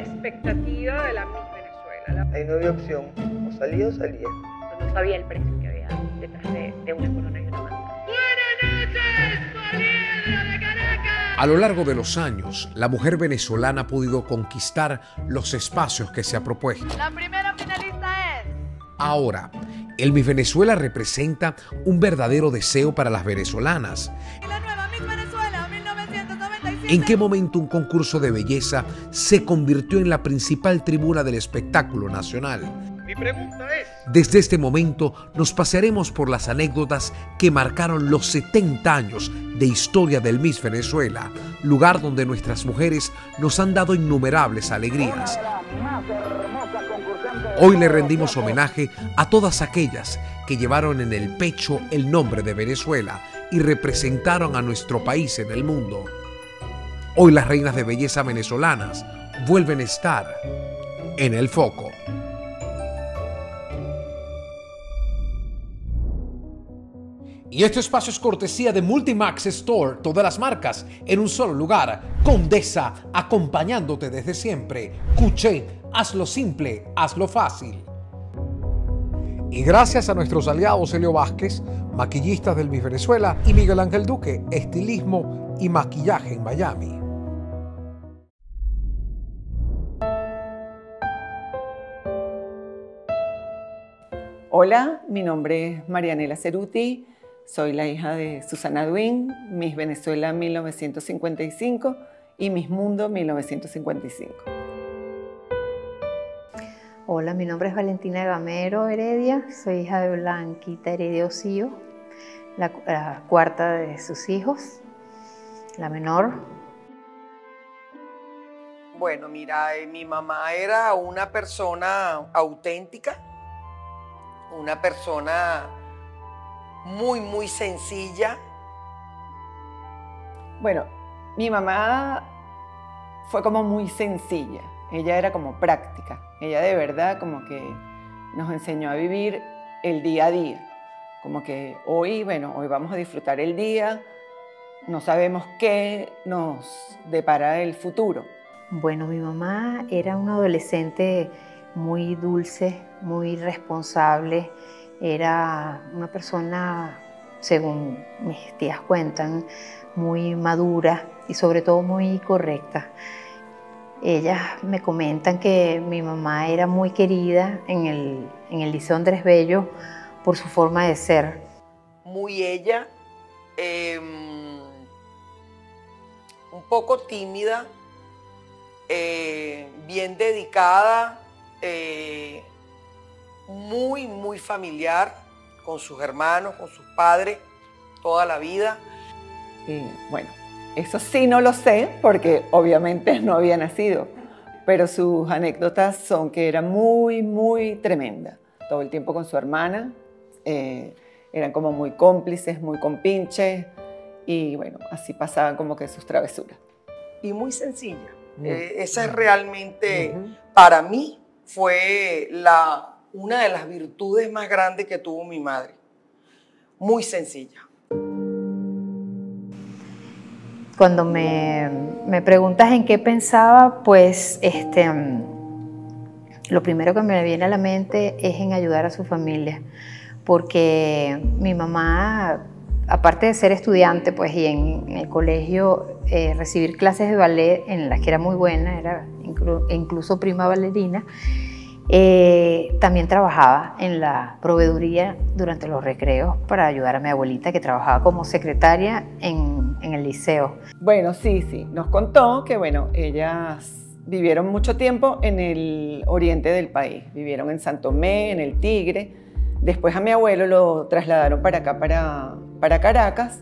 expectativa de la Miss Venezuela. Ahí no había opción, o salía o salía. Pero no sabía el precio que había detrás de una corona y una banda. ¡Buenas noches, familia de Caracas! A lo largo de los años, la mujer venezolana ha podido conquistar los espacios que se ha propuesto. La primera finalista es... Ahora, el Miss Venezuela representa un verdadero deseo para las venezolanas. La nueva Miss Venezuela 1997. ¿En qué momento un concurso de belleza se convirtió en la principal tribuna del espectáculo nacional? Mi pregunta es... Desde este momento nos pasearemos por las anécdotas que marcaron los 70 años de historia del Miss Venezuela, lugar donde nuestras mujeres nos han dado innumerables alegrías. Hoy le rendimos homenaje a todas aquellas que llevaron en el pecho el nombre de Venezuela y representaron a nuestro país en el mundo. Hoy las reinas de belleza venezolanas vuelven a estar en el foco. Y este espacio es cortesía de Multimax Store, todas las marcas en un solo lugar. Condesa, acompañándote desde siempre. Cuché, hazlo simple, hazlo fácil. Y gracias a nuestros aliados Helio Vázquez, maquillistas del Miss Venezuela, y Miguel Ángel Duque, estilismo y maquillaje en Miami. Hola, mi nombre es Marianela Ceruti. Soy la hija de Susana Duijm, Miss Venezuela 1955 y Miss Mundo 1955. Hola, mi nombre es Valentina Gamero Heredia, soy hija de Blanquita Heredia Osillo, la cuarta de sus hijos, la menor. Bueno, mira, mi mamá era una persona auténtica, una persona... muy sencilla. Bueno, mi mamá fue como muy sencilla. Ella era como práctica. Ella de verdad como que nos enseñó a vivir el día a día. Como que hoy, bueno, hoy vamos a disfrutar el día. No sabemos qué nos depara el futuro. Bueno, mi mamá era una adolescente muy dulce, muy responsable. Era una persona, según mis tías cuentan, muy madura y sobre todo muy correcta. Ellas me comentan que mi mamá era muy querida en el Liceo Andrés Bello por su forma de ser. Muy ella, un poco tímida, bien dedicada, muy familiar, con sus hermanos, con sus padres, toda la vida. Y bueno, eso sí no lo sé, porque obviamente no había nacido, pero sus anécdotas son que era muy tremenda. Todo el tiempo con su hermana, eran como muy cómplices, muy compinches, y bueno, así pasaban como que sus travesuras. Y muy sencilla. Esa es realmente, para mí, fue una de las virtudes más grandes que tuvo mi madre, muy sencilla. Cuando me preguntas en qué pensaba, pues lo primero que me viene a la mente es en ayudar a su familia, porque mi mamá, aparte de ser estudiante, pues, y en el colegio recibir clases de ballet en las que era muy buena, era incluso prima bailarina. También trabajaba en la proveeduría durante los recreos para ayudar a mi abuelita, que trabajaba como secretaria en el liceo. Bueno, sí, nos contó que, bueno, ellas vivieron mucho tiempo en el oriente del país. Vivieron en San Tomé, en el Tigre. Después a mi abuelo lo trasladaron para acá, para Caracas.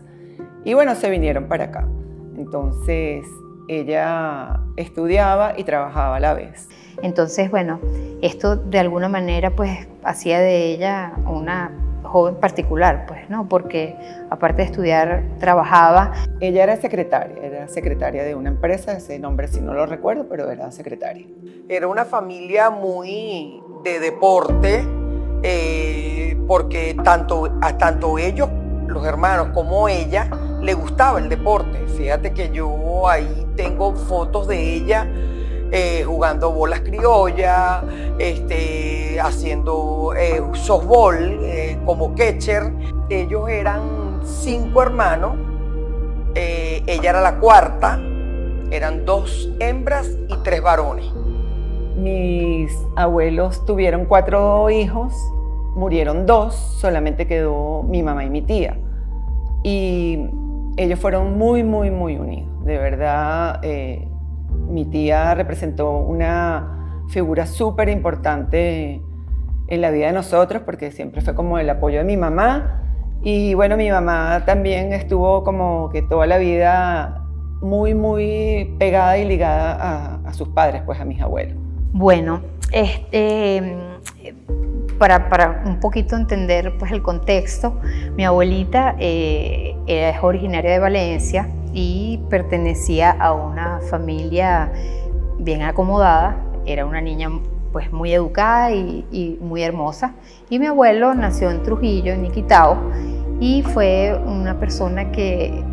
Y bueno, se vinieron para acá. Entonces... ella estudiaba y trabajaba a la vez. Entonces, bueno, esto de alguna manera pues hacía de ella una joven particular, pues, ¿no? Porque aparte de estudiar, trabajaba. Ella era secretaria de una empresa, ese nombre sí no lo recuerdo, pero era secretaria. Era una familia muy de deporte, porque tanto ellos, los hermanos, como ella, le gustaba el deporte. Fíjate que yo ahí tengo fotos de ella jugando bolas criollas, haciendo softball como catcher. Ellos eran 5 hermanos, ella era la cuarta, eran 2 hembras y 3 varones. Mis abuelos tuvieron 4 hijos, murieron 2, solamente quedó mi mamá y mi tía. Y ellos fueron muy, muy, muy unidos. De verdad, mi tía representó una figura súper importante en la vida de nosotros, porque siempre fue como el apoyo de mi mamá. Y bueno, mi mamá también estuvo como que toda la vida muy, muy pegada y ligada a sus padres, pues a mis abuelos. Bueno, para un poquito entender pues, el contexto, mi abuelita es originaria de Valencia y pertenecía a una familia bien acomodada. Era una niña pues, muy educada y muy hermosa. Y mi abuelo nació en Trujillo, en Niquitao, y fue una persona que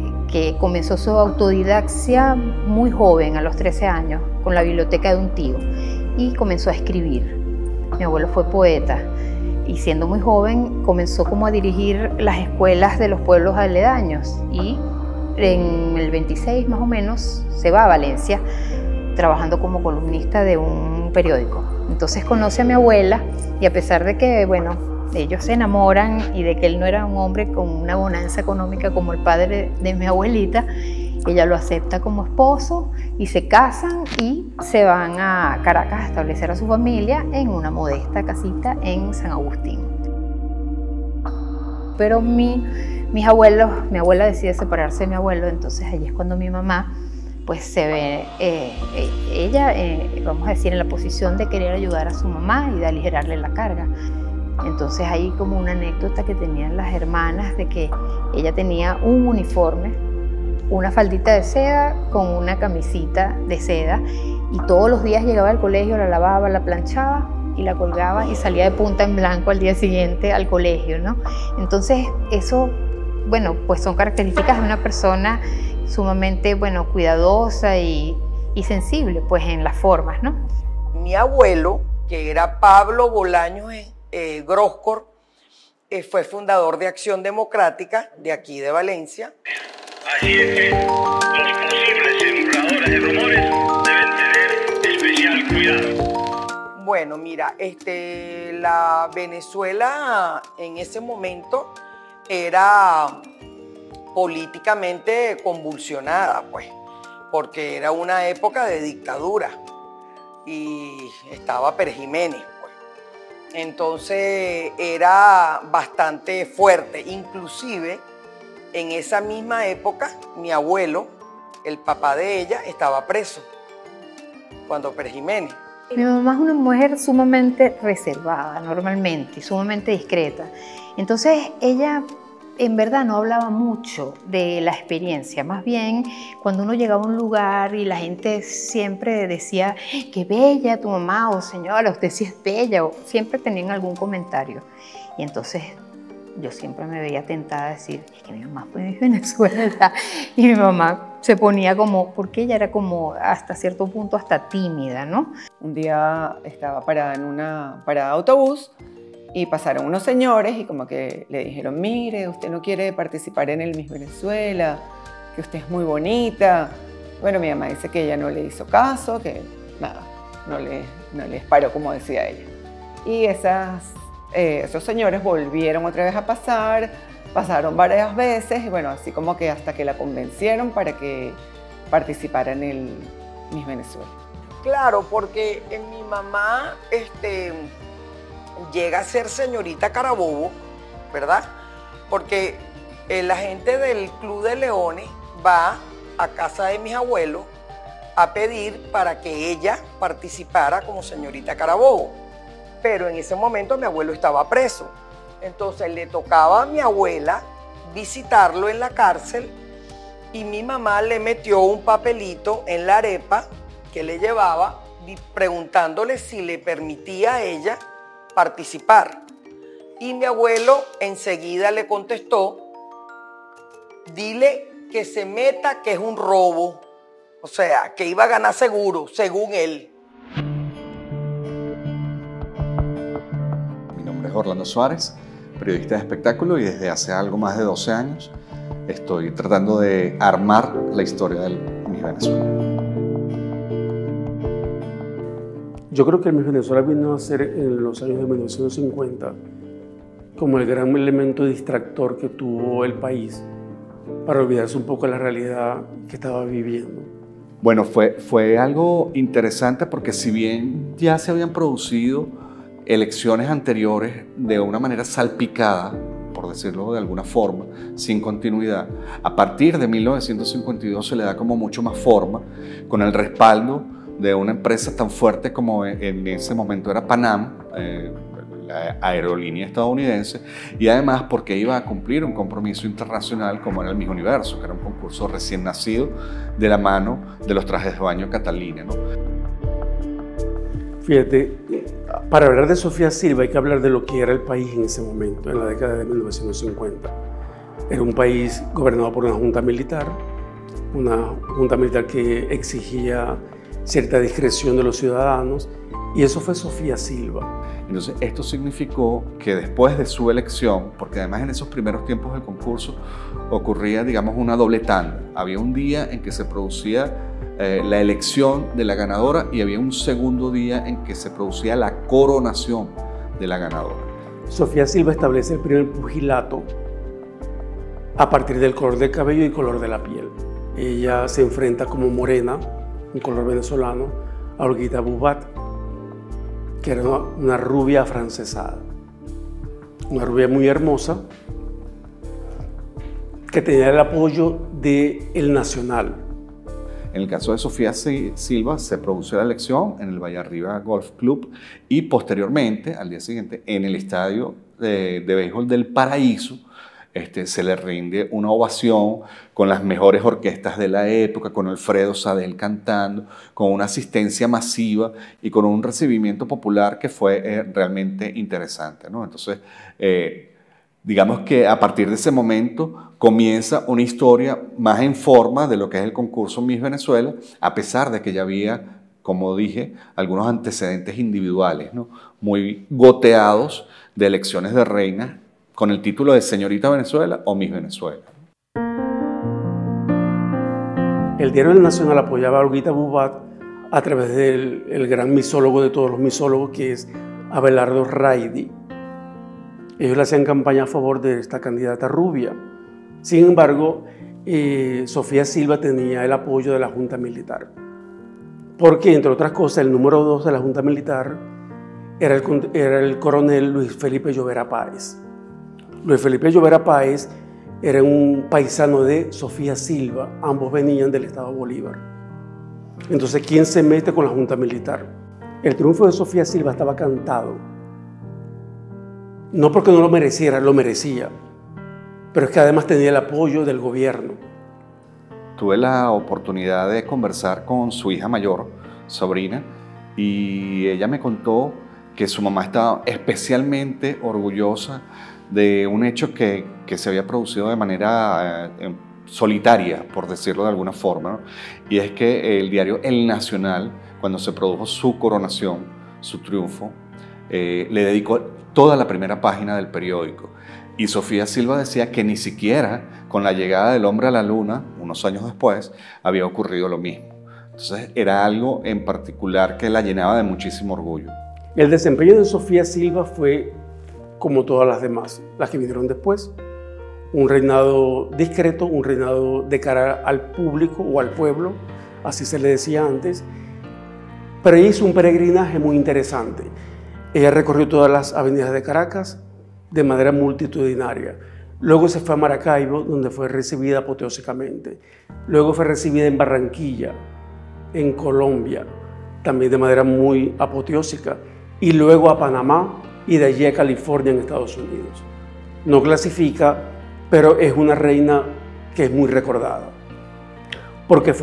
comenzó su autodidaxia muy joven, a los 13 años, con la biblioteca de un tío, y comenzó a escribir. Mi abuelo fue poeta y siendo muy joven comenzó como a dirigir las escuelas de los pueblos aledaños, y en el 26 más o menos se va a Valencia trabajando como columnista de un periódico. Entonces conoce a mi abuela y a pesar de que, bueno, ellos se enamoran y de que él no era un hombre con una bonanza económica como el padre de mi abuelita, ella lo acepta como esposo y se casan y se van a Caracas a establecer a su familia en una modesta casita en San Agustín. Pero mi abuela decide separarse de mi abuelo, entonces allí es cuando mi mamá pues se ve ella, vamos a decir, en la posición de querer ayudar a su mamá y de aligerarle la carga. Entonces hay como una anécdota que tenían las hermanas de que ella tenía un uniforme, una faldita de seda con una camisita de seda, y todos los días llegaba al colegio, la lavaba, la planchaba y la colgaba y salía de punta en blanco al día siguiente al colegio, ¿no? Entonces eso, bueno, pues son características de una persona sumamente, bueno, cuidadosa y sensible, pues en las formas, ¿no? Mi abuelo, que era Pablo Bolaños Groscor, fue fundador de Acción Democrática de aquí de Valencia. Así es que los posibles sembradores de rumores deben tener especial cuidado. Bueno, mira, la Venezuela en ese momento era políticamente convulsionada, pues, porque era una época de dictadura y estaba Pérez Jiménez. Entonces era bastante fuerte, inclusive en esa misma época mi abuelo, el papá de ella, estaba preso cuando Pérez Jiménez. Mi mamá es una mujer sumamente reservada normalmente, sumamente discreta, entonces ella en verdad no hablaba mucho de la experiencia, más bien cuando uno llegaba a un lugar y la gente siempre decía ¡qué bella tu mamá! O señora, usted sí es bella, o siempre tenían algún comentario. Y entonces yo siempre me veía tentada a decir, es que mi mamá fue de Venezuela, y mi mamá se ponía como, porque ella era como hasta cierto punto hasta tímida, ¿no? Un día estaba parada en una parada de autobús y pasaron unos señores y como que le dijeron, mire, usted no quiere participar en el Miss Venezuela, que usted es muy bonita. Bueno, mi mamá dice que ella no le hizo caso, que nada, no les paró, como decía ella. Y esos señores volvieron otra vez a pasar, pasaron varias veces, y bueno, así como que hasta que la convencieron para que participara en el Miss Venezuela. Claro, porque en mi mamá, llega a ser señorita Carabobo, ¿verdad? Porque la gente del Club de Leones va a casa de mis abuelos a pedir para que ella participara como señorita Carabobo. Pero en ese momento mi abuelo estaba preso. Entonces le tocaba a mi abuela visitarlo en la cárcel y mi mamá le metió un papelito en la arepa que le llevaba preguntándole si le permitía a ella participar, y mi abuelo enseguida le contestó, dile que se meta, que es un robo. O sea, que iba a ganar seguro, según él. Mi nombre es Orlando Suárez, periodista de espectáculo, y desde hace algo más de 12 años estoy tratando de armar la historia del Miss Venezuela. Yo creo que el Miss Venezuela vino a ser en los años de 1950 como el gran elemento distractor que tuvo el país para olvidarse un poco de la realidad que estaba viviendo. Bueno, fue algo interesante porque si bien ya se habían producido elecciones anteriores de una manera salpicada, por decirlo de alguna forma, sin continuidad, a partir de 1952 se le da como mucho más forma, con el respaldo de una empresa tan fuerte como en ese momento era Panam, la aerolínea estadounidense, y además porque iba a cumplir un compromiso internacional como era el Miss Universo, que era un concurso recién nacido de la mano de los trajes de baño Catalina, ¿no? Fíjate, para hablar de Sofía Silva hay que hablar de lo que era el país en ese momento, en la década de 1950. Era un país gobernado por una junta militar que exigía cierta discreción de los ciudadanos, y eso fue Sofía Silva. Entonces, esto significó que después de su elección, porque además en esos primeros tiempos del concurso ocurría, digamos, una doble tanda. Había un día en que se producía la elección de la ganadora y había un segundo día en que se producía la coronación de la ganadora. Sofía Silva establece el primer pugilato a partir del color del cabello y color de la piel. Ella se enfrenta como morena, un color venezolano, a Orguita Bubat, que era una rubia afrancesada, una rubia muy hermosa, que tenía el apoyo de El Nacional. En el caso de Sofía Silva se produjo la elección en el Valle Arriba Golf Club y posteriormente, al día siguiente, en el Estadio de Béisbol del Paraíso, se le rinde una ovación con las mejores orquestas de la época, con Alfredo Sadel cantando, con una asistencia masiva y con un recibimiento popular que fue realmente interesante, ¿no? Entonces, digamos que a partir de ese momento comienza una historia más en forma de lo que es el concurso Miss Venezuela, a pesar de que ya había, como dije, algunos antecedentes individuales, ¿no? Muy goteados de elecciones de reinas, con el título de Señorita Venezuela o Miss Venezuela. El diario El Nacional apoyaba a Orguita Bubat a través del gran misólogo de todos los misólogos, que es Abelardo Raidi. Ellos le hacían campaña a favor de esta candidata rubia. Sin embargo, Sofía Silva tenía el apoyo de la Junta Militar, porque, entre otras cosas, el número 2 de la Junta Militar era el coronel Luis Felipe Llovera Páez. Luis Felipe Llovera Páez era un paisano de Sofía Silva, ambos venían del Estado Bolívar. Entonces, ¿quién se mete con la Junta Militar? El triunfo de Sofía Silva estaba cantado. No porque no lo mereciera, lo merecía, pero es que además tenía el apoyo del gobierno. Tuve la oportunidad de conversar con su hija mayor, sobrina, y ella me contó que su mamá estaba especialmente orgullosa de un hecho que se había producido de manera solitaria, por decirlo de alguna forma, ¿no? Y es que el diario El Nacional, cuando se produjo su coronación, su triunfo, le dedicó toda la primera página del periódico. Y Sofía Silva decía que ni siquiera con la llegada del hombre a la luna, unos años después, había ocurrido lo mismo. Entonces era algo en particular que la llenaba de muchísimo orgullo. El desempeño de Sofía Silva fue como todas las demás, las que vinieron después. Un reinado discreto, un reinado de cara al público o al pueblo, así se le decía antes. Pero ella hizo un peregrinaje muy interesante. Ella recorrió todas las avenidas de Caracas de manera multitudinaria. Luego se fue a Maracaibo, donde fue recibida apoteósicamente. Luego fue recibida en Barranquilla, en Colombia, también de manera muy apoteósica. Y luego a Panamá, y de allí a California, en Estados Unidos. No clasifica, pero es una reina que es muy recordada. Porque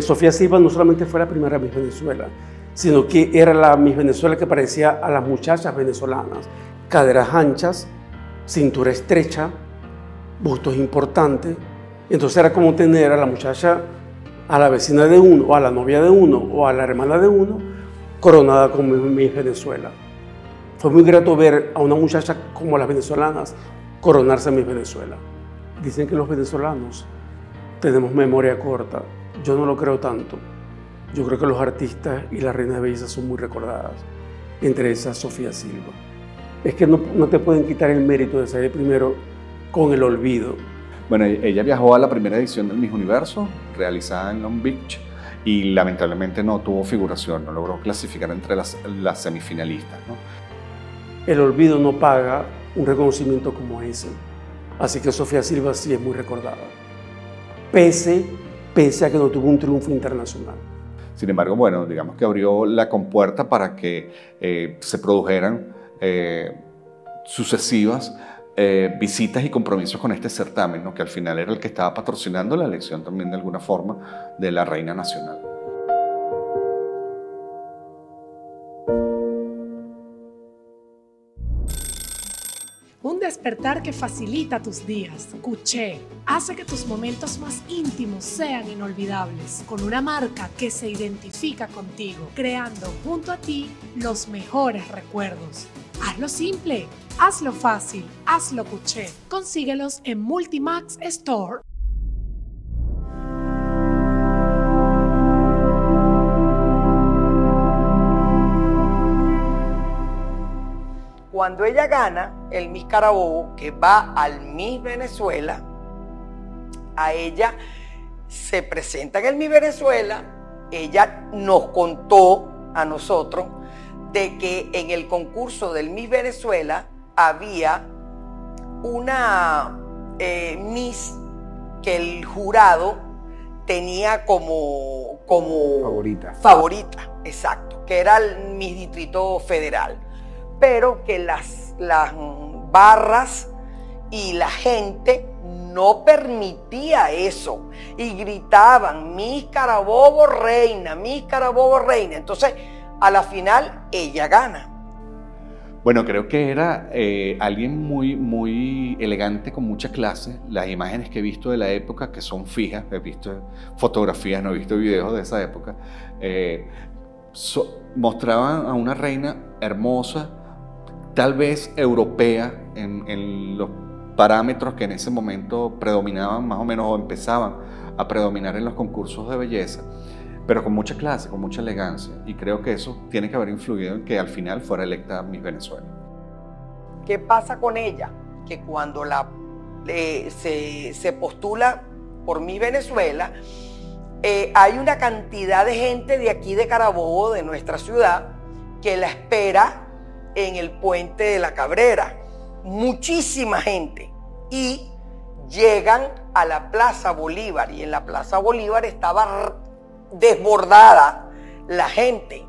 Sofía Silva no solamente fue la primera Miss Venezuela, sino que era la Miss Venezuela que parecía a las muchachas venezolanas. Caderas anchas, cintura estrecha, bustos importantes. Entonces era como tener a la muchacha a la vecina de uno, o a la novia de uno, o a la hermana de uno, coronada como Miss Venezuela. Fue muy grato ver a una muchacha como las venezolanas coronarse en Miss Venezuela. Dicen que los venezolanos tenemos memoria corta. Yo no lo creo tanto. Yo creo que los artistas y las reinas de belleza son muy recordadas, entre esas Sofía Silva. Es que no te pueden quitar el mérito de ser el primero con el olvido. Bueno, ella viajó a la primera edición del Miss Universo, realizada en Long Beach, y lamentablemente no tuvo figuración, no logró clasificar entre las semifinalistas, ¿no? El olvido no paga un reconocimiento como ese. Así que Sofía Silva sí es muy recordada, pese a que no tuvo un triunfo internacional. Sin embargo, bueno, digamos que abrió la compuerta para que se produjeran sucesivas visitas y compromisos con este certamen, ¿no? Que al final era el que estaba patrocinando la elección también de alguna forma de la reina nacional. Un despertar que facilita tus días. Cuché hace que tus momentos más íntimos sean inolvidables, con una marca que se identifica contigo, creando junto a ti los mejores recuerdos. Hazlo simple, hazlo fácil, hazlo Cuché. Consíguelos en Multimax Store. Cuando ella gana el Miss Carabobo, que va al Miss Venezuela, a ella se presenta en el Miss Venezuela. Ella nos contó a nosotros de que en el concurso del Miss Venezuela había una Miss que el jurado tenía como favorita, exacto, que era el Miss Distrito Federal, pero que las barras y la gente no permitía eso y gritaban Miss Carabobo reina, Miss Carabobo reina. Entonces a la final ella gana. Bueno, creo que era alguien muy elegante, con mucha clase. Las imágenes que he visto de la época, que son fijas, he visto fotografías, no he visto videos de esa época, mostraban a una reina hermosa, tal vez europea, en los parámetros que en ese momento predominaban más o menos, o empezaban a predominar en los concursos de belleza, pero con mucha clase, con mucha elegancia, y creo que eso tiene que haber influido en que al final fuera electa Miss Venezuela. ¿Qué pasa con ella? Que cuando se postula por Miss Venezuela, hay una cantidad de gente de aquí de Carabobo, de nuestra ciudad, que la espera en el puente de la Cabrera. Muchísima gente. Y llegan a la Plaza Bolívar, y en la Plaza Bolívar estaba desbordada la gente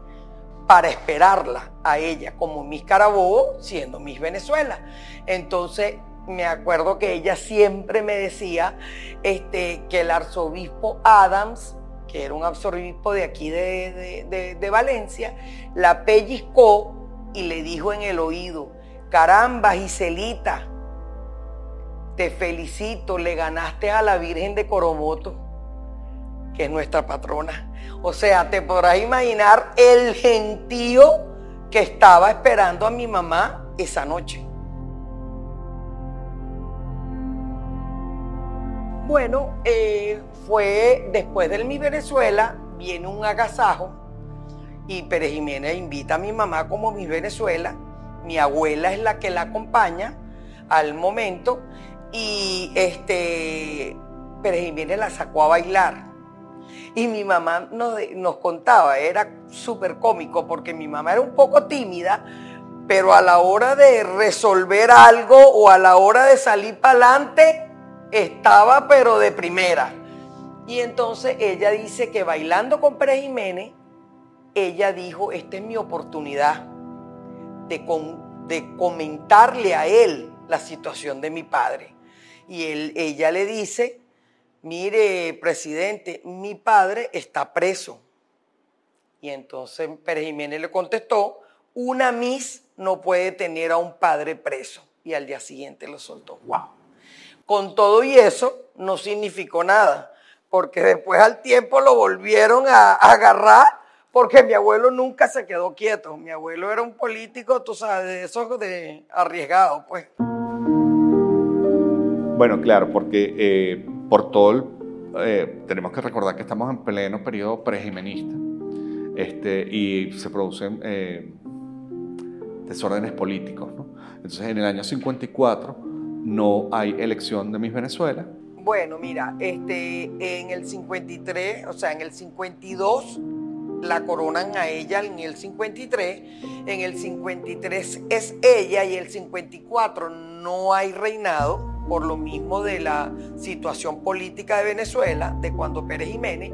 para esperarla a ella como Miss Carabobo, siendo Miss Venezuela. Entonces me acuerdo que ella siempre me decía que el arzobispo Adams, que era un arzobispo de aquí de Valencia, la pellizcó y le dijo en el oído: caramba, Giselita, te felicito, le ganaste a la Virgen de Coromoto, que es nuestra patrona. O sea, te podrás imaginar el gentío que estaba esperando a mi mamá esa noche. Bueno, fue después del Miss Venezuela, viene un agasajo y Pérez Jiménez invita a mi mamá como Miss Venezuela. Mi abuela es la que la acompaña al momento, y Pérez Jiménez la sacó a bailar. Y mi mamá nos contaba, era súper cómico, porque mi mamá era un poco tímida, pero a la hora de resolver algo o a la hora de salir para adelante, estaba pero de primera. Y entonces ella dice que bailando con Pérez Jiménez, ella dijo: esta es mi oportunidad de comentarle a él la situación de mi padre. Y ella le dice: mire, presidente, mi padre está preso. Y entonces Pérez Jiménez le contestó: una Miss no puede tener a un padre preso. Y al día siguiente lo soltó. ¡Wow! Con todo y eso, no significó nada. porque después al tiempo lo volvieron a agarrar, porque mi abuelo nunca se quedó quieto. Mi abuelo era un político, tú sabes, de esos de arriesgados, pues. Bueno, claro, porque por todo tenemos que recordar que estamos en pleno periodo prejimenista y se producen desórdenes políticos, ¿no? Entonces, en el año 54 no hay elección de Miss Venezuela. Bueno, mira, en el 53, o sea, en el 52 la coronan a ella en el 53, en el 53 es ella y el 54 no hay reinado por lo mismo de la situación política de Venezuela, de cuando Pérez Jiménez,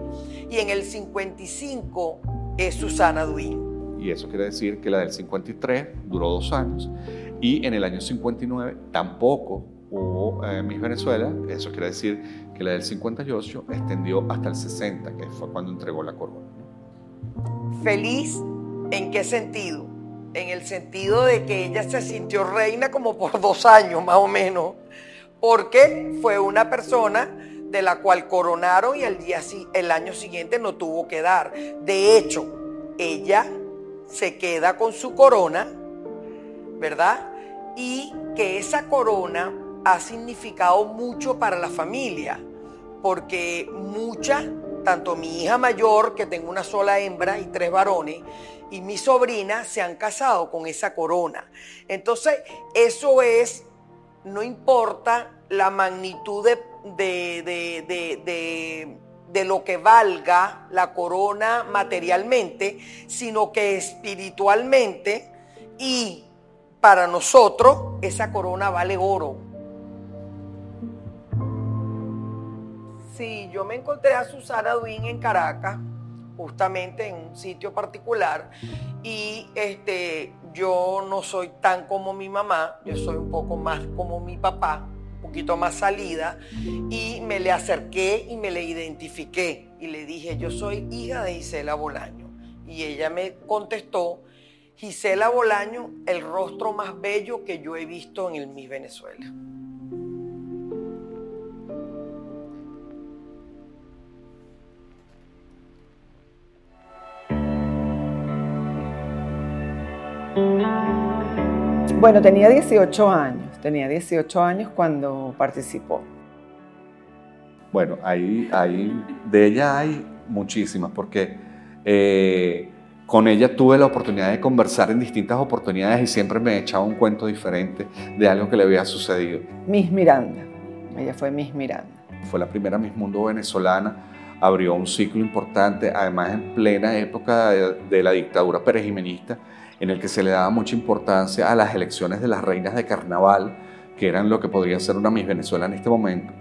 y en el 55 es Susana Duijm. Y eso quiere decir que la del 53 duró 2 años y en el año 59 tampoco hubo Miss Venezuela. Eso quiere decir que la del 58 extendió hasta el 60, que fue cuando entregó la corona. ¿Feliz en qué sentido? En el sentido de que ella se sintió reina como por 2 años más o menos, porque fue una persona de la cual coronaron y el año siguiente no tuvo que dar. De hecho, ella se queda con su corona, ¿verdad? Y que esa corona ha significado mucho para la familia, porque muchas, tanto mi hija mayor, que tengo una sola hembra y 3 varones, y mi sobrina se han casado con esa corona. Entonces, eso es, no importa la magnitud de lo que valga la corona materialmente, sino que espiritualmente, y para nosotros esa corona vale oro. Sí, yo me encontré a Susana Duijm en Caracas, justamente en un sitio particular, y yo no soy tan como mi mamá, yo soy un poco más como mi papá, un poquito más salida, y me le acerqué y me le identifiqué y le dije, yo soy hija de Gisela Bolaños, y ella me contestó, Gisela Bolaños, el rostro más bello que yo he visto en el Miss Venezuela. Bueno, tenía 18 años cuando participó. Bueno, de ella hay muchísimas, porque con ella tuve la oportunidad de conversar en distintas oportunidades y siempre me echaba un cuento diferente de algo que le había sucedido. Miss Miranda, ella fue Miss Miranda. Fue la primera Miss Mundo venezolana, abrió un ciclo importante, además en plena época de la dictadura perejimenista, en el que se le daba mucha importancia a las elecciones de las reinas de carnaval, que eran lo que podría ser una Miss Venezuela en este momento.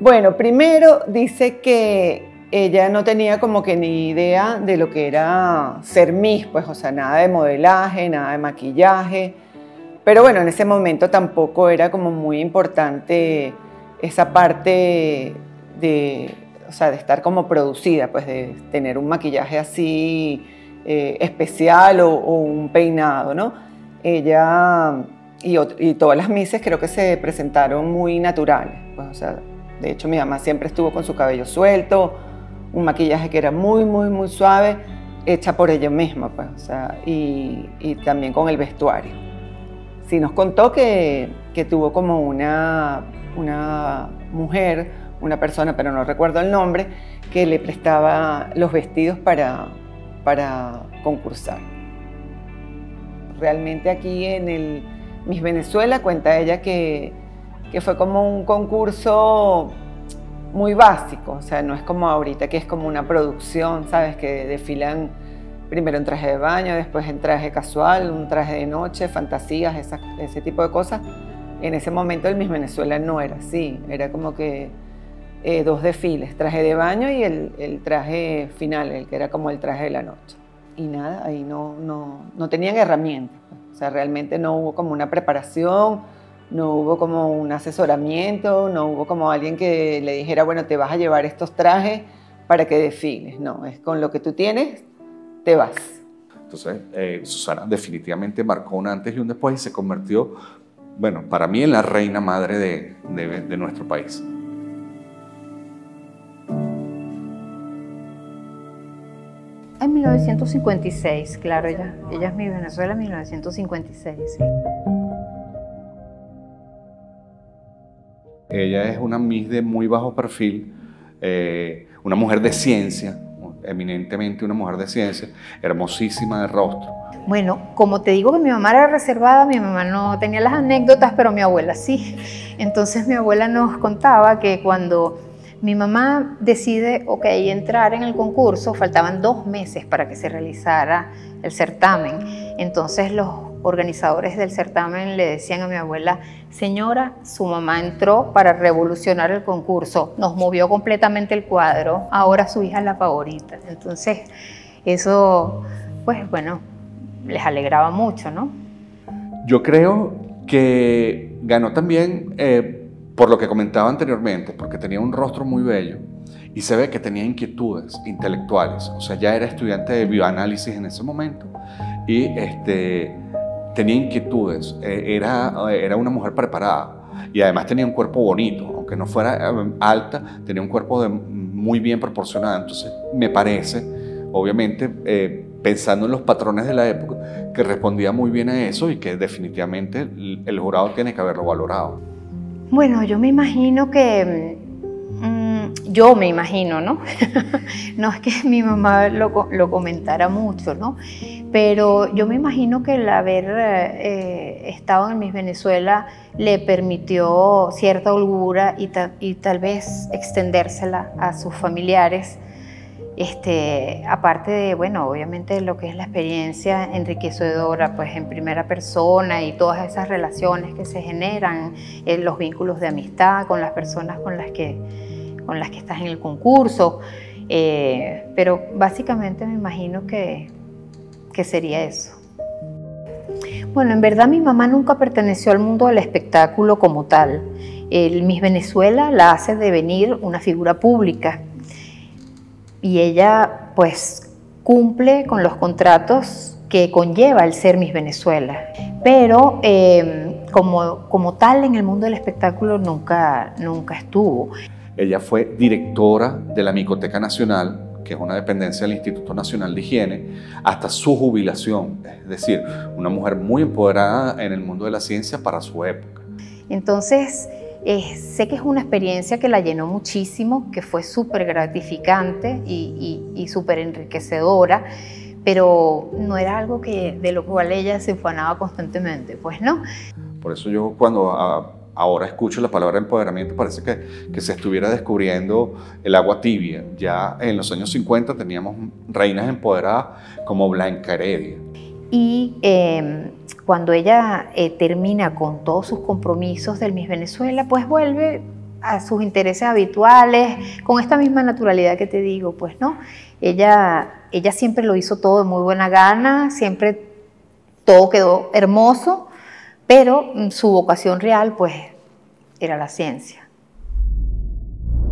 Bueno, primero dice que ella no tenía como que ni idea de lo que era ser Miss, pues, o sea, nada de modelaje, nada de maquillaje. Pero bueno, en ese momento tampoco era como muy importante esa parte de estar como producida, pues de tener un maquillaje así especial o un peinado, ¿no? Ella y todas las misses creo que se presentaron muy naturales, pues, o sea, de hecho mi mamá siempre estuvo con su cabello suelto, un maquillaje que era muy suave, hecha por ella misma, pues, o sea, y también con el vestuario. Sí nos contó que tuvo como una mujer, una persona, pero no recuerdo el nombre, que le prestaba los vestidos para concursar. Realmente aquí en el Miss Venezuela cuenta ella que fue como un concurso muy básico, o sea, no es como ahorita que es como una producción, ¿sabes? Que desfilan primero en traje de baño, después en traje casual, un traje de noche, fantasías, ese tipo de cosas. En ese momento el Miss Venezuela no era así, era como que 2 desfiles, traje de baño y el traje final, el que era como el traje de la noche. Y nada, ahí no tenían herramientas, o sea, realmente no hubo como una preparación, no hubo como un asesoramiento, no hubo como alguien que le dijera, bueno, te vas a llevar estos trajes para que desfiles, no, es con lo que tú tienes, te vas. Entonces, Susana definitivamente marcó un antes y un después y se convirtió, bueno, para mí en la reina madre de nuestro país. En 1956, claro, ella es Miss Venezuela en 1956. Ella es una Miss de muy bajo perfil, una mujer de ciencia, eminentemente una mujer de ciencia, hermosísima de rostro. Bueno, como te digo que mi mamá era reservada, mi mamá no tenía las anécdotas, pero mi abuela sí. Entonces mi abuela nos contaba que cuando mi mamá decide, ok, entrar en el concurso, faltaban 2 meses para que se realizara el certamen. Entonces los organizadores del certamen le decían a mi abuela, señora, su mamá entró para revolucionar el concurso, nos movió completamente el cuadro, ahora su hija es la favorita. Entonces eso, pues bueno, les alegraba mucho, ¿no? Yo creo que ganó también por lo que comentaba anteriormente, porque tenía un rostro muy bello y se ve que tenía inquietudes intelectuales. O sea, ya era estudiante de bioanálisis en ese momento y tenía inquietudes. Era una mujer preparada y además tenía un cuerpo bonito. Aunque no fuera alta, tenía un cuerpo muy bien proporcionado. Entonces, me parece, obviamente, pensando en los patrones de la época, que respondía muy bien a eso y que definitivamente el jurado tiene que haberlo valorado. Bueno, yo me imagino que... yo me imagino, ¿no? No es que mi mamá lo comentara mucho, ¿no? Pero yo me imagino que el haber estado en Miss Venezuela le permitió cierta holgura y tal vez extendérsela a sus familiares. Aparte de, bueno, obviamente lo que es la experiencia enriquecedora, pues en primera persona y todas esas relaciones que se generan, los vínculos de amistad con las personas con las que estás en el concurso, pero básicamente me imagino que sería eso. Bueno, en verdad mi mamá nunca perteneció al mundo del espectáculo como tal. Miss Venezuela la hace devenir una figura pública. Y ella, pues, cumple con los contratos que conlleva el ser Miss Venezuela. Pero como tal en el mundo del espectáculo nunca estuvo. Ella fue directora de la Micoteca Nacional, que es una dependencia del Instituto Nacional de Higiene, hasta su jubilación. Es decir, una mujer muy empoderada en el mundo de la ciencia para su época. Entonces... sé que es una experiencia que la llenó muchísimo, que fue súper gratificante y súper enriquecedora, pero no era algo de lo cual ella se ufanaba constantemente, pues no. Por eso yo cuando ahora escucho la palabra empoderamiento parece que se estuviera descubriendo el agua tibia. Ya en los años 50 teníamos reinas empoderadas como Blanquita Heredia. Y cuando ella termina con todos sus compromisos del Miss Venezuela, pues vuelve a sus intereses habituales, con esta misma naturalidad que te digo, pues, ¿no? Ella siempre lo hizo todo de muy buena gana, siempre todo quedó hermoso, pero su vocación real, pues, era la ciencia.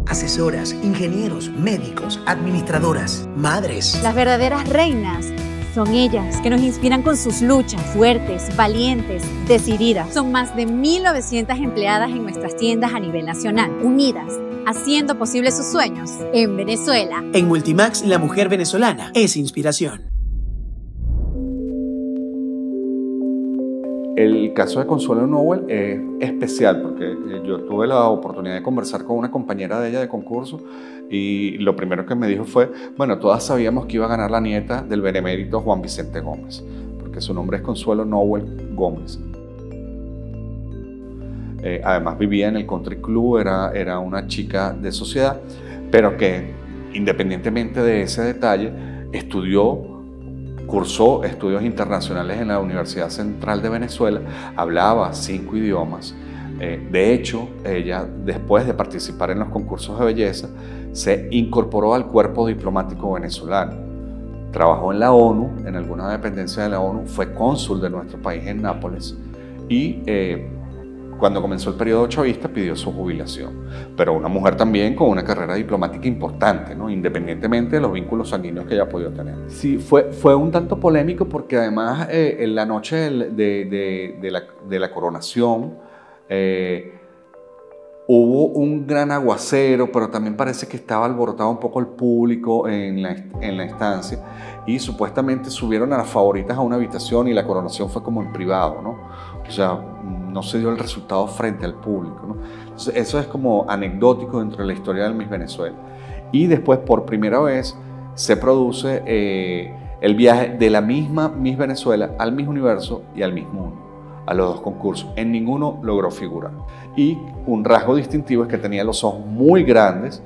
Asesoras, ingenieros, médicos, administradoras, madres. Las verdaderas reinas. Son ellas que nos inspiran con sus luchas, fuertes, valientes, decididas. Son más de 1.900 empleadas en nuestras tiendas a nivel nacional, unidas, haciendo posible sus sueños en Venezuela. En Multimax, la mujer venezolana es inspiración. El caso de Consuelo Nouel es especial porque yo tuve la oportunidad de conversar con una compañera de ella de concurso y lo primero que me dijo fue, bueno, todas sabíamos que iba a ganar la nieta del benemérito Juan Vicente Gómez, porque su nombre es Consuelo Nouel Gómez. Además vivía en el country club, era una chica de sociedad, pero que independientemente de ese detalle cursó estudios internacionales en la Universidad Central de Venezuela, hablaba 5 idiomas. De hecho, ella, después de participar en los concursos de belleza, se incorporó al cuerpo diplomático venezolano. Trabajó en la ONU, en alguna dependencia de la ONU, fue cónsul de nuestro país en Nápoles y cuando comenzó el periodo chavista pidió su jubilación. Pero una mujer también con una carrera diplomática importante, ¿no? Independientemente de los vínculos sanguíneos que ella ha podido tener. Sí, fue un tanto polémico porque además en la noche de la coronación Hubo un gran aguacero, pero también parece que estaba alborotado un poco el público en la estancia, y supuestamente subieron a las favoritas a una habitación y la coronación fue como en privado, ¿no? O sea, no se dio el resultado frente al público, ¿no? Entonces, eso es como anecdótico dentro de la historia del Miss Venezuela. Y después, por primera vez, se produce el viaje de la misma Miss Venezuela al Miss Universo y al Miss Mundo, a los dos concursos. En ninguno logró figurar. Y un rasgo distintivo es que tenía los ojos muy grandes,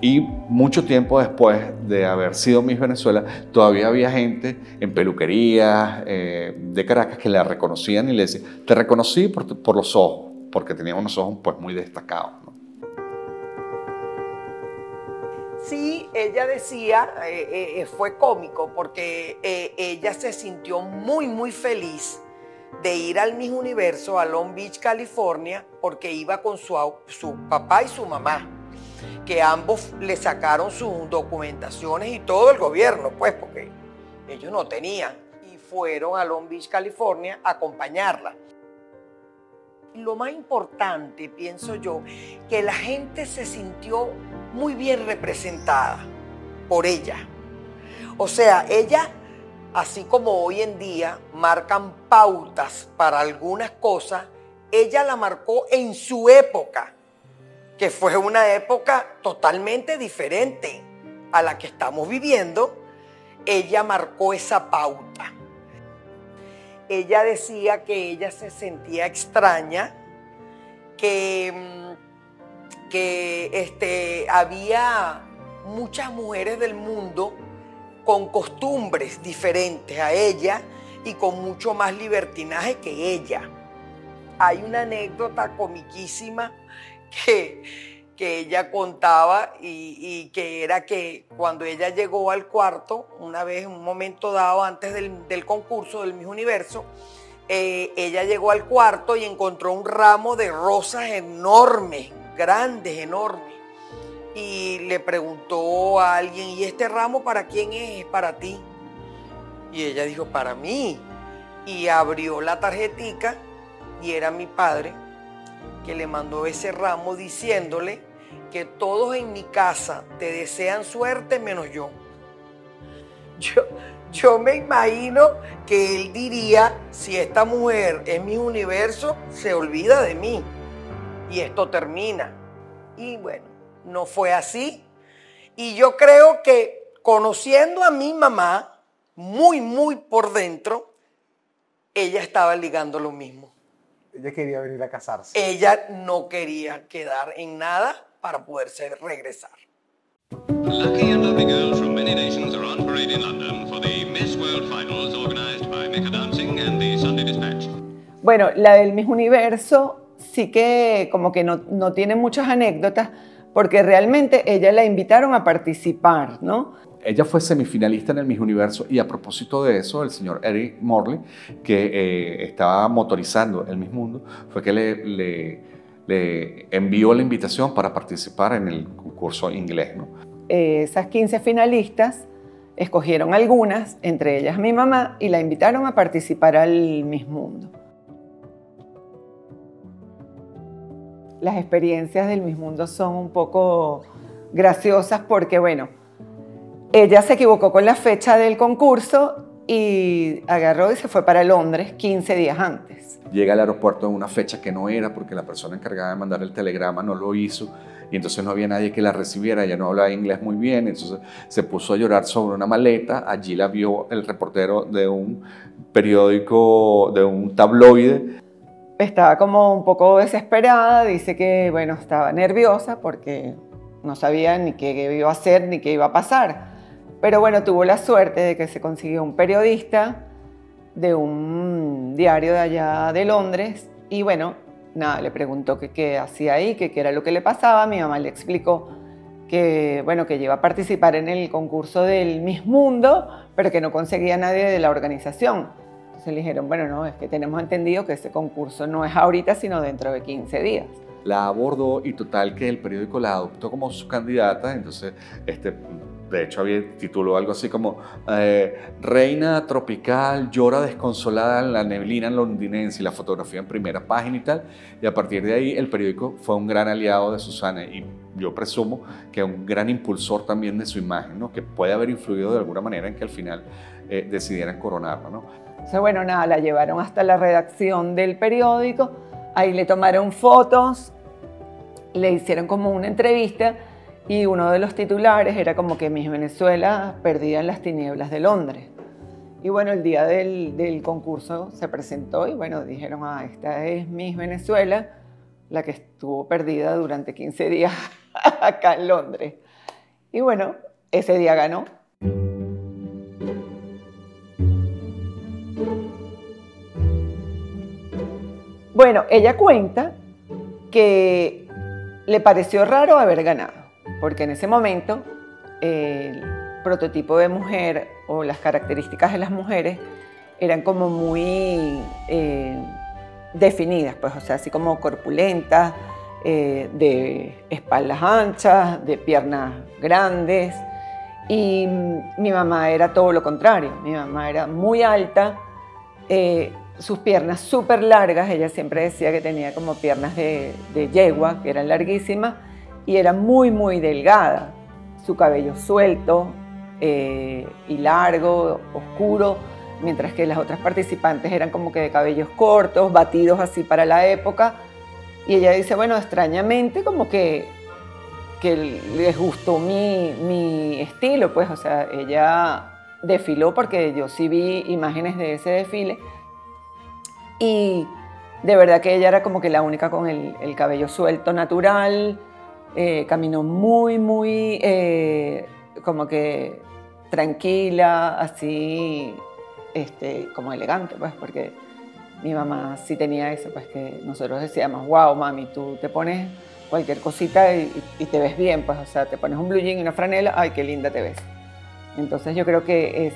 y mucho tiempo después de haber sido Miss Venezuela, todavía había gente en peluquerías de Caracas que la reconocían y le decían: te reconocí por los ojos, porque tenía unos ojos pues muy destacados, ¿no? Sí, ella decía, fue cómico, porque ella se sintió muy, muy feliz de ir al Miss Universo a Long Beach, California, porque iba con su papá y su mamá, que ambos le sacaron sus documentaciones y todo el gobierno, pues, porque ellos no tenían, y fueron a Long Beach, California, a acompañarla. Lo más importante, pienso yo, que la gente se sintió muy bien representada por ella. O sea, ella, así como hoy en día marcan pautas para algunas cosas, ella la marcó en su época, que fue una época totalmente diferente a la que estamos viviendo. Ella marcó esa pauta. Ella decía que ella se sentía extraña, que había muchas mujeres del mundo con costumbres diferentes a ella y con mucho más libertinaje que ella. Hay una anécdota comiquísima que ella contaba y que era que cuando ella llegó al cuarto, una vez, en un momento dado antes del concurso del Miss Universo, ella llegó al cuarto y encontró un ramo de rosas enormes, grandes, enormes. Y le preguntó a alguien: ¿y este ramo para quién es? ¿Es para ti? Y ella dijo: para mí. Y abrió la tarjetica y era mi padre, que le mandó ese ramo diciéndole que todos en mi casa te desean suerte menos yo. Yo me imagino que él diría: si esta mujer es mi universo, se olvida de mí y esto termina. Y bueno, no fue así, y yo creo que, conociendo a mi mamá muy, muy por dentro, ella estaba ligando lo mismo. Ella quería venir a casarse. Ella no quería quedar en nada para poderse regresar. Lucky and lovely girls from many nations are on parade in London for the Miss World Finals organized by Mecca Dancing and the Sunday Dispatch. Bueno, la del Miss Universo sí que como que no tiene muchas anécdotas, porque realmente ella la invitaron a participar, ¿no? Ella fue semifinalista en el Miss Universo, y a propósito de eso, el señor Eric Morley, que estaba motorizando el Miss Mundo, fue que le envió la invitación para participar en el concurso inglés, ¿no? Esas 15 finalistas escogieron algunas, entre ellas mi mamá, y la invitaron a participar al Miss Mundo. Las experiencias del Miss Mundo son un poco graciosas porque, bueno, ella se equivocó con la fecha del concurso y agarró y se fue para Londres 15 días antes. Llega al aeropuerto en una fecha que no era, porque la persona encargada de mandar el telegrama no lo hizo, y entonces no había nadie que la recibiera. Ella no hablaba inglés muy bien, entonces se puso a llorar sobre una maleta. Allí la vio el reportero de un periódico, de un tabloide. Estaba como un poco desesperada, dice que, bueno, estaba nerviosa porque no sabía ni qué iba a hacer ni qué iba a pasar. Pero bueno, tuvo la suerte de que se consiguió un periodista de un diario de allá de Londres, y bueno, nada, le preguntó que qué hacía ahí, que qué era lo que le pasaba. Mi mamá le explicó que, bueno, que iba a participar en el concurso del Miss Mundo, pero que no conseguía a nadie de la organización. Se le dijeron: bueno, no, es que tenemos entendido que ese concurso no es ahorita, sino dentro de 15 días. La abordó, y total que el periódico la adoptó como su candidata. Entonces de hecho había tituló algo así como Reina Tropical llora desconsolada en la neblina londinense, y la fotografía en primera página y tal, y a partir de ahí el periódico fue un gran aliado de Susana y yo presumo que un gran impulsor también de su imagen, ¿no? Que puede haber influido de alguna manera en que al final decidieran coronarla, ¿no? Entonces, bueno, nada, la llevaron hasta la redacción del periódico, ahí le tomaron fotos, le hicieron como una entrevista y uno de los titulares era como que Miss Venezuela perdida en las tinieblas de Londres. Y bueno, el día del concurso se presentó y bueno, dijeron, ah, esta es Miss Venezuela, la que estuvo perdida durante 15 días acá en Londres. Y bueno, ese día ganó. Bueno, ella cuenta que le pareció raro haber ganado, porque en ese momento el prototipo de mujer o las características de las mujeres eran como muy definidas, pues, o sea, así como corpulentas, de espaldas anchas, de piernas grandes, y mi mamá era todo lo contrario, mi mamá era muy alta, sus piernas súper largas, ella siempre decía que tenía como piernas de yegua, que eran larguísimas, y era muy, muy delgada, su cabello suelto y largo, oscuro, mientras que las otras participantes eran como que de cabellos cortos, batidos así para la época. Y ella dice, bueno, extrañamente como que les gustó mi estilo, pues, o sea, ella desfiló porque yo sí vi imágenes de ese desfile y de verdad que ella era como que la única con el cabello suelto natural. Caminó muy, muy como que tranquila, así como elegante, pues, porque mi mamá sí tenía eso, pues, que nosotros decíamos, wow, mami, tú te pones cualquier cosita y te ves bien, pues, o sea, te pones un blue jean y una franela, ay, qué linda te ves. Entonces yo creo que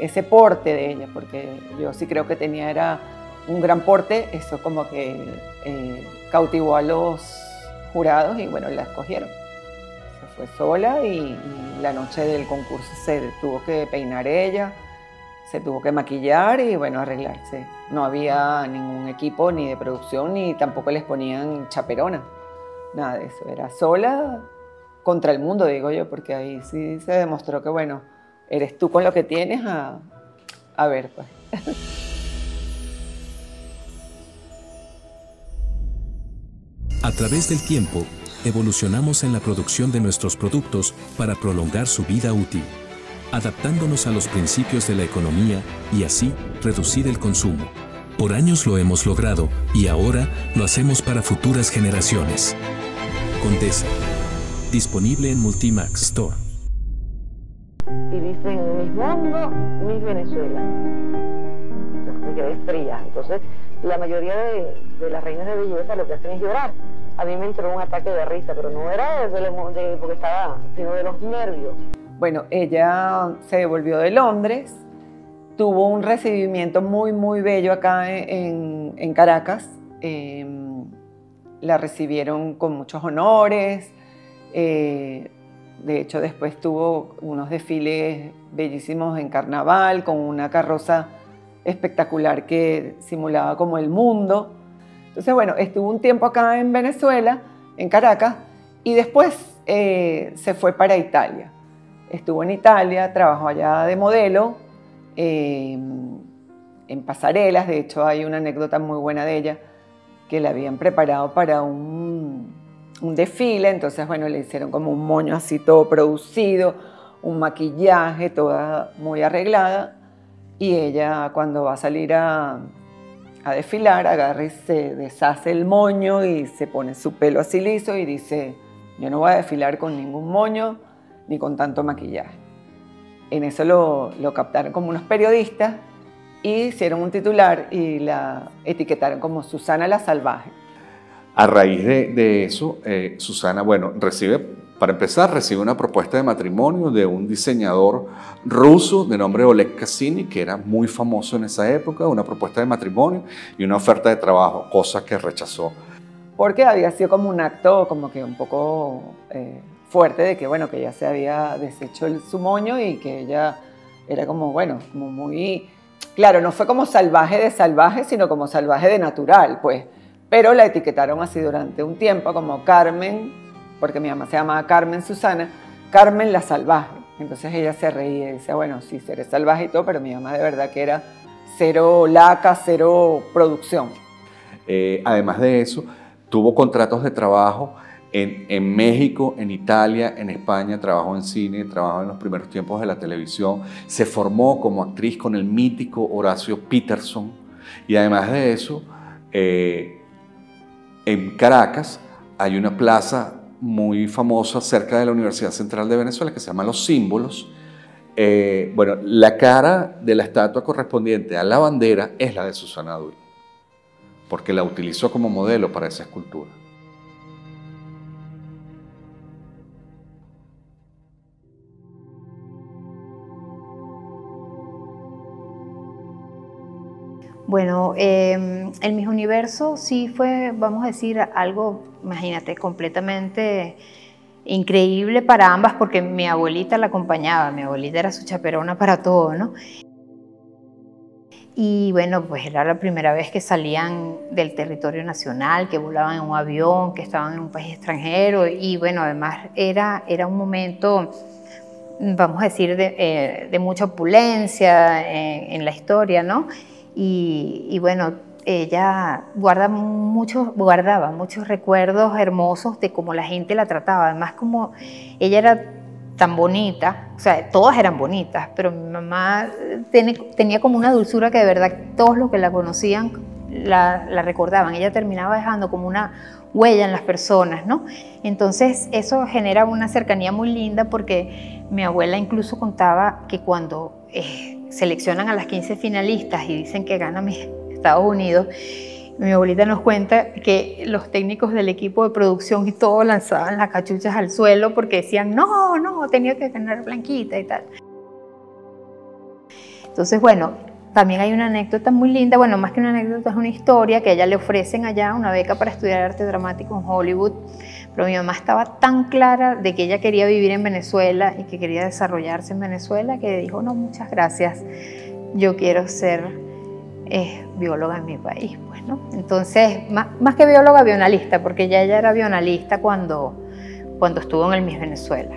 ese porte de ella, porque yo sí creo que tenía, era un gran porte, eso como que cautivó a los jurados y bueno, la escogieron. Se fue sola y la noche del concurso se tuvo que peinar ella, se tuvo que maquillar y bueno, arreglarse. No había ningún equipo ni de producción ni tampoco les ponían chaperona, nada de eso. Era sola contra el mundo, digo yo, porque ahí sí se demostró que bueno, eres tú con lo que tienes a ver, pues. A través del tiempo, evolucionamos en la producción de nuestros productos para prolongar su vida útil, adaptándonos a los principios de la economía y así reducir el consumo. Por años lo hemos logrado y ahora lo hacemos para futuras generaciones. Condesa. Disponible en Multimax Store. Y dicen, Miss Mundo, Miss Venezuela. Me quedé fría, entonces... La mayoría de las reinas de belleza lo que hacen es llorar. A mí me entró un ataque de risa, pero no era porque estaba, sino de los nervios. Bueno, ella se devolvió de Londres, tuvo un recibimiento muy, muy bello acá en Caracas. La recibieron con muchos honores. De hecho, después tuvo unos desfiles bellísimos en carnaval, con una carroza espectacular que simulaba como el mundo. Entonces, bueno, estuvo un tiempo acá en Venezuela, en Caracas, y después se fue para Italia. Estuvo en Italia, trabajó allá de modelo, en pasarelas. De hecho, hay una anécdota muy buena de ella, que la habían preparado para un desfile. Entonces, bueno, le hicieron como un moño así todo producido, un maquillaje, toda muy arreglada. Y ella, cuando va a salir a desfilar, agarra y se deshace el moño y se pone su pelo así liso y dice, yo no voy a desfilar con ningún moño ni con tanto maquillaje. En eso lo captaron como unos periodistas y hicieron un titular y la etiquetaron como Susana la Salvaje. A raíz de eso, Susana, bueno, para empezar, recibe una propuesta de matrimonio de un diseñador ruso de nombre Oleg Cassini, que era muy famoso en esa época, una propuesta de matrimonio y una oferta de trabajo, cosa que rechazó. Porque había sido como un acto como que un poco fuerte de que, bueno, que ya se había deshecho su moño y que ella era como, bueno, como muy... Claro, no fue como salvaje de salvaje, sino como salvaje de natural, pues. Pero la etiquetaron así durante un tiempo como Carmen, porque mi mamá se llamaba Carmen Susana, Carmen la salvaje. Entonces ella se reía y decía, bueno, sí, seré salvaje y todo, pero mi mamá de verdad que era cero laca, cero producción. Además de eso, tuvo contratos de trabajo en México, en Italia, en España, trabajó en cine, trabajó en los primeros tiempos de la televisión, se formó como actriz con el mítico Horacio Peterson y además de eso, en Caracas hay una plaza muy famosa cerca de la Universidad Central de Venezuela que se llama Los Símbolos. Bueno, la cara de la estatua correspondiente a la bandera es la de Susana Duijm, porque la utilizó como modelo para esa escultura. Bueno, el Miss Universo sí fue, vamos a decir, algo, imagínate, completamente increíble para ambas porque mi abuelita la acompañaba, mi abuelita era su chaperona para todo, ¿no? Y bueno, pues era la primera vez que salían del territorio nacional, que volaban en un avión, que estaban en un país extranjero y bueno, además era un momento... vamos a decir, de mucha opulencia en la historia, ¿no? Y bueno, ella guardaba muchos recuerdos hermosos de cómo la gente la trataba. Además, como ella era tan bonita, o sea, todas eran bonitas, pero mi mamá tenía como una dulzura que de verdad todos los que la conocían la recordaban. Ella terminaba dejando como una huella en las personas, ¿no? Entonces eso genera una cercanía muy linda porque mi abuela incluso contaba que cuando seleccionan a las 15 finalistas y dicen que gana Estados Unidos, mi abuelita nos cuenta que los técnicos del equipo de producción y todo lanzaban las cachuchas al suelo porque decían, no, no, tenía que ganar Blanquita y tal. Entonces, bueno, también hay una anécdota muy linda, bueno, más que una anécdota es una historia que a ella le ofrecen allá una beca para estudiar arte dramático en Hollywood, pero mi mamá estaba tan clara de que ella quería vivir en Venezuela y que quería desarrollarse en Venezuela que dijo, no, muchas gracias, yo quiero ser bióloga en mi país, pues, ¿no? Entonces, más que bióloga, avionalista, porque ya ella era avionalista cuando estuvo en el Miss Venezuela.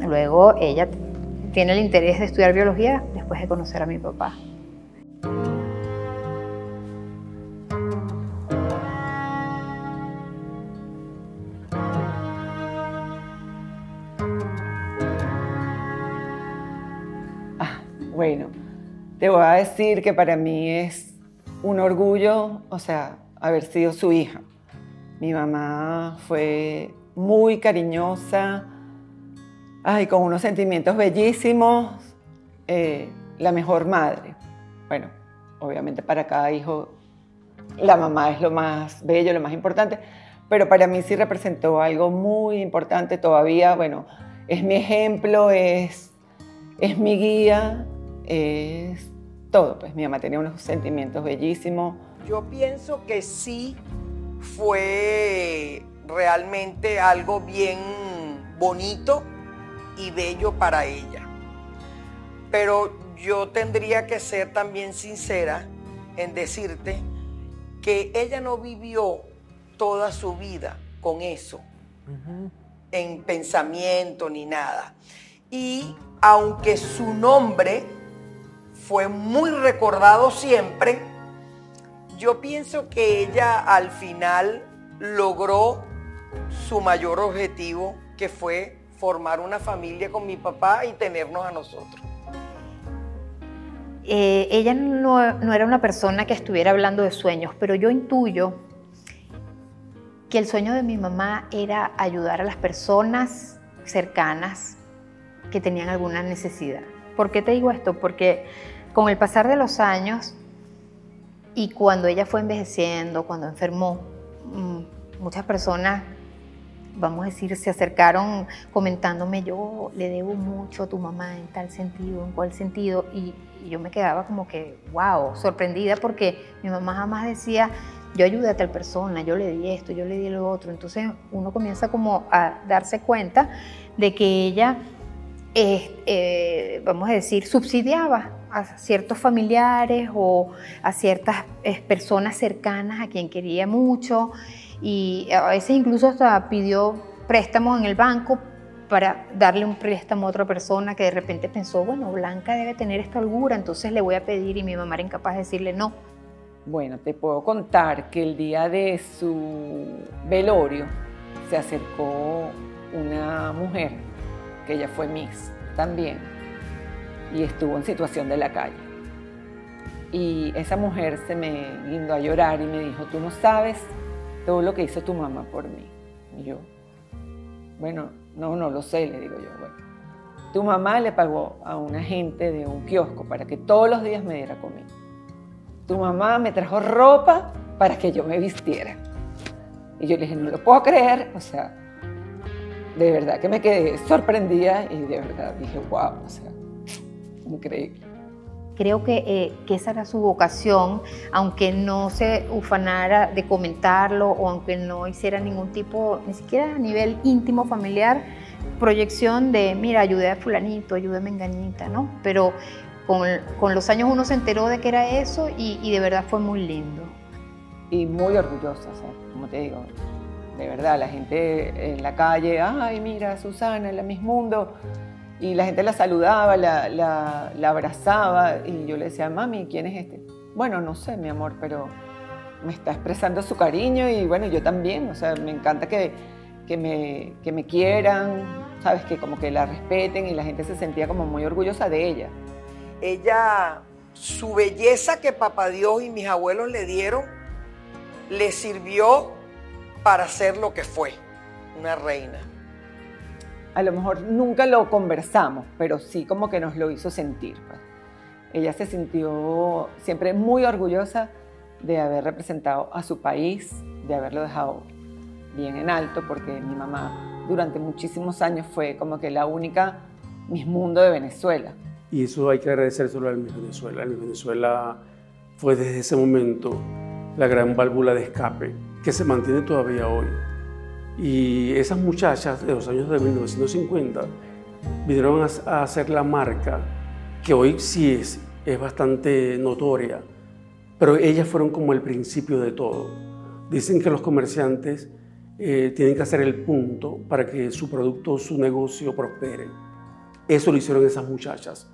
Luego ella tiene el interés de estudiar biología después de conocer a mi papá. Bueno, te voy a decir que para mí es un orgullo, o sea, haber sido su hija. Mi mamá fue muy cariñosa, ay, con unos sentimientos bellísimos, la mejor madre. Bueno, obviamente para cada hijo la mamá es lo más bello, lo más importante, pero para mí sí representó algo muy importante todavía. Bueno, es mi ejemplo, es mi guía, es todo. Pues mi mamá tenía unos sentimientos bellísimos. Yo pienso que sí fue realmente algo bien bonito y bello para ella. Pero yo tendría que ser también sincera en decirte que ella no vivió toda su vida con eso, en pensamiento ni nada. Y aunque su nombre fue muy recordado siempre, yo pienso que ella al final logró su mayor objetivo, que fue formar una familia con mi papá y tenernos a nosotros. Ella no era una persona que estuviera hablando de sueños, pero yo intuyo que el sueño de mi mamá era ayudar a las personas cercanas que tenían alguna necesidad. ¿Por qué te digo esto? Porque con el pasar de los años y cuando ella fue envejeciendo, cuando enfermó, muchas personas, vamos a decir, se acercaron comentándome, yo le debo mucho a tu mamá en tal sentido, en cual sentido, y yo me quedaba como que, wow, sorprendida, porque mi mamá jamás decía, yo ayudé a tal persona, yo le di esto, yo le di lo otro. Entonces uno comienza como a darse cuenta de que ella, vamos a decir, subsidiaba a ciertos familiares o a ciertas personas cercanas a quien quería mucho, y a veces incluso hasta pidió préstamos en el banco para darle un préstamo a otra persona que de repente pensó, bueno, Blanca debe tener esta holgura, entonces le voy a pedir, y mi mamá era incapaz de decirle no. Bueno, te puedo contar que el día de su velorio se acercó una mujer, que ella fue Miss también, y estuvo en situación de la calle. Y esa mujer se me guindó a llorar y me dijo, tú no sabes todo lo que hizo tu mamá por mí. Y yo, bueno, no lo sé, le digo yo. Bueno, tu mamá le pagó a un agente de un kiosco para que todos los días me diera comida. Tu mamá me trajo ropa para que yo me vistiera. Y yo le dije, no lo puedo creer, o sea, de verdad que me quedé sorprendida y de verdad dije, wow, o sea, increíble. Creo que esa era su vocación, aunque no se ufanara de comentarlo o aunque no hiciera ningún tipo, ni siquiera a nivel íntimo, familiar, proyección de, mira, ayudé a fulanito, ayúdame engañita, ¿no? Pero con los años uno se enteró de que era eso y de verdad fue muy lindo. Y muy orgullosa, o sea, como te digo, de verdad, la gente en la calle, ay, mira, Susana, la Miss Mundo. Y la gente la saludaba, la abrazaba, y yo le decía, mami, ¿quién es este? Bueno, no sé, mi amor, pero me está expresando su cariño y bueno, yo también, o sea, me encanta que me quieran, ¿sabes? Que como que la respeten, y la gente se sentía como muy orgullosa de ella. Ella, su belleza que papá Dios y mis abuelos le dieron, le sirvió para ser lo que fue, una reina. A lo mejor nunca lo conversamos, pero sí como que nos lo hizo sentir. Ella se sintió siempre muy orgullosa de haber representado a su país, de haberlo dejado bien en alto, porque mi mamá durante muchísimos años fue como que la única Miss Mundo de Venezuela. Y eso hay que agradecérselo al Miss Venezuela. El Miss Venezuela fue desde ese momento la gran válvula de escape que se mantiene todavía hoy. Y esas muchachas de los años de 1950 vinieron a hacer la marca, que hoy sí es bastante notoria, pero ellas fueron como el principio de todo. Dicen que los comerciantes tienen que hacer el punto para que su producto, su negocio prospere. Eso lo hicieron esas muchachas.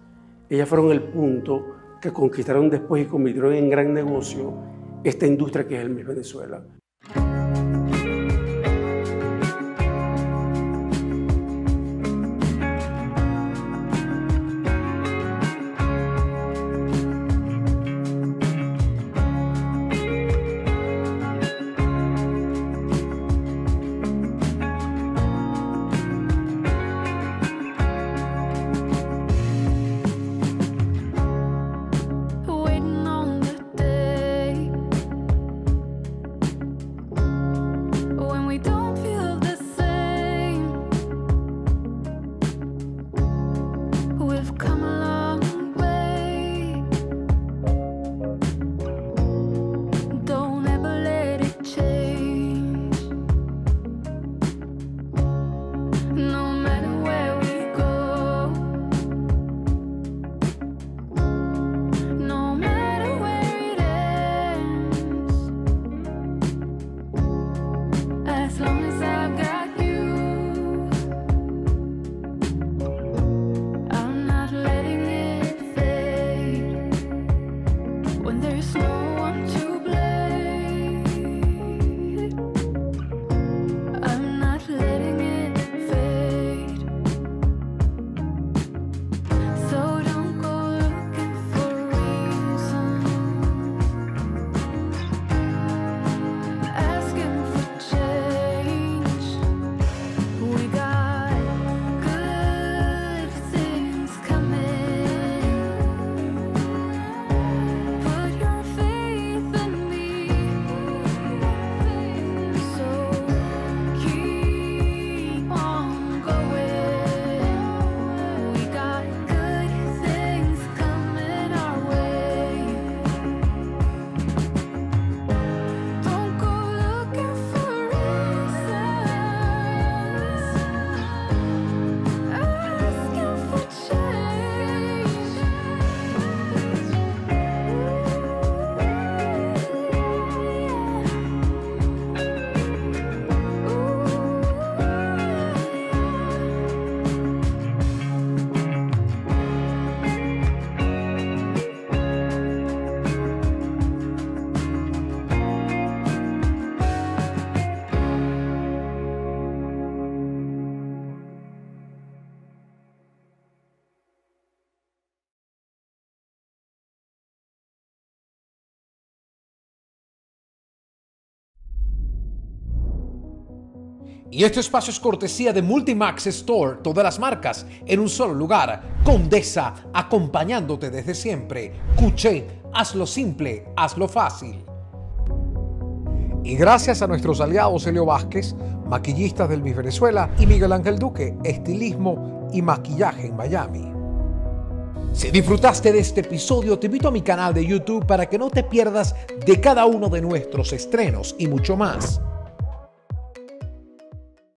Ellas fueron el punto que conquistaron después y convirtieron en gran negocio esta industria que es el Miss Venezuela. Y este espacio es cortesía de Multimax Store, todas las marcas en un solo lugar. Condesa, acompañándote desde siempre. Cuché, hazlo simple, hazlo fácil. Y gracias a nuestros aliados Helio Vázquez, maquillistas del Miss Venezuela, y Miguel Ángel Duque, estilismo y maquillaje en Miami. Si disfrutaste de este episodio, te invito a mi canal de YouTube para que no te pierdas de cada uno de nuestros estrenos y mucho más.